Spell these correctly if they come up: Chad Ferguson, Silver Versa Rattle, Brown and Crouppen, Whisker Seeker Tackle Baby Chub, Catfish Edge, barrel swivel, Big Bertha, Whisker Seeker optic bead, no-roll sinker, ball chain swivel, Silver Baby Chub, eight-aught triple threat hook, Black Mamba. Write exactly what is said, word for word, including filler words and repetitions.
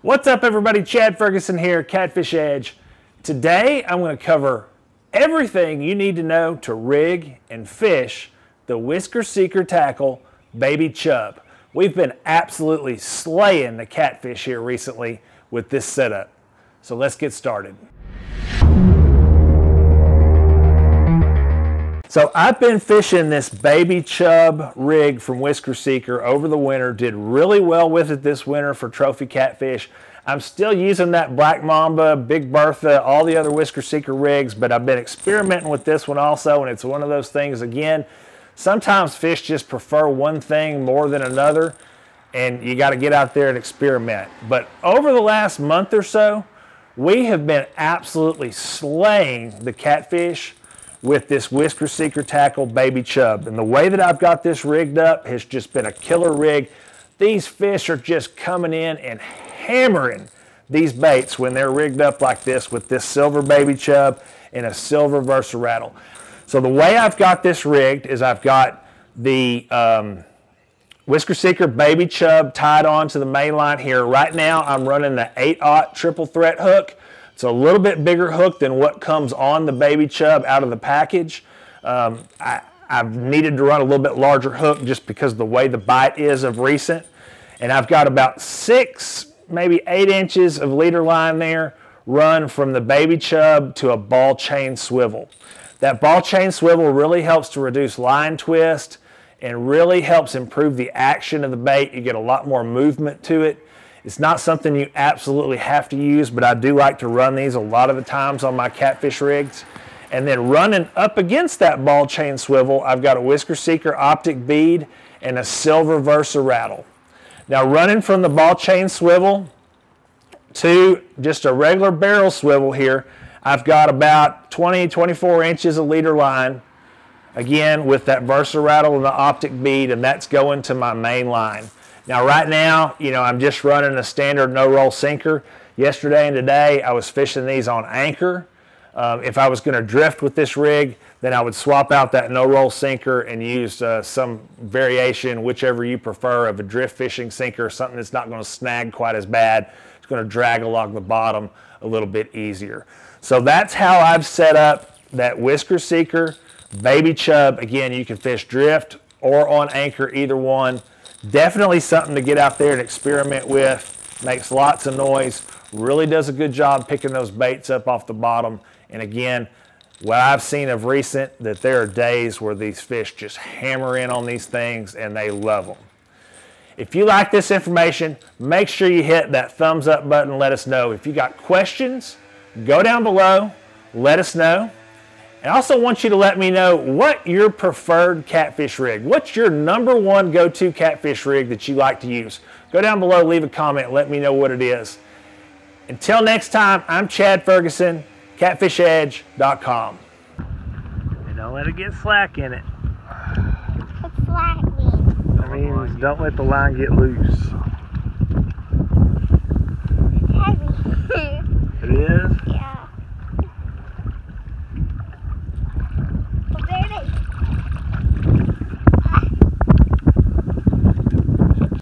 What's up everybody, Chad Ferguson here, Catfish Edge. Today I'm going to cover everything you need to know to rig and fish the Whisker Seeker Tackle Baby Chub. We've been absolutely slaying the catfish here recently with this setup. So let's get started. So I've been fishing this baby chub rig from Whisker Seeker over the winter, did really well with it this winter for trophy catfish. I'm still using that Black Mamba, Big Bertha, all the other Whisker Seeker rigs, but I've been experimenting with this one also, and it's one of those things, again, sometimes fish just prefer one thing more than another, and you gotta get out there and experiment. But over the last month or so, we have been absolutely slaying the catfish with this Whisker Seeker Tackle Baby Chub. And the way that I've got this rigged up has just been a killer rig. These fish are just coming in and hammering these baits when they're rigged up like this with this Silver Baby Chub and a Silver Versa Rattle. So the way I've got this rigged is I've got the um, Whisker Seeker Baby Chub tied on to the main line here. Right now I'm running the eight-aught triple threat hook. It's a little bit bigger hook than what comes on the baby chub out of the package. Um, I, I've needed to run a little bit larger hook just because of the way the bite is of recent. And I've got about six, maybe eight inches of leader line there run from the baby chub to a ball chain swivel. That ball chain swivel really helps to reduce line twist and really helps improve the action of the bait. You get a lot more movement to it. It's not something you absolutely have to use, but I do like to run these a lot of the times on my catfish rigs. And then running up against that ball chain swivel, I've got a Whisker Seeker optic bead and a Silver Versa Rattle. Now running from the ball chain swivel to just a regular barrel swivel here, I've got about twenty, twenty-four inches of leader line, again with that Versa Rattle and the optic bead, and that's going to my main line. Now right now, you know, I'm just running a standard no-roll sinker. Yesterday and today, I was fishing these on anchor. Um, if I was gonna drift with this rig, then I would swap out that no-roll sinker and use uh, some variation, whichever you prefer, of a drift fishing sinker, something that's not gonna snag quite as bad. It's gonna drag along the bottom a little bit easier. So that's how I've set up that Whisker Seeker Baby Chub. Again, you can fish drift or on anchor, either one. Definitely something to get out there and experiment with. Makes lots of noise, really does a good job picking those baits up off the bottom. And again, what I've seen of recent, that there are days where these fish just hammer in on these things and they love them. If you like this information, make sure you hit that thumbs up button and let us know. If you got questions, go down below, let us know. And I also want you to let me know what your preferred catfish rig, what's your number one go-to catfish rig that you like to use. Go down below, leave a comment, let me know what it is. Until next time, I'm Chad Ferguson, catfish edge dot com. And don't let it get slack in it. It's slack. I mean, don't let the line get loose.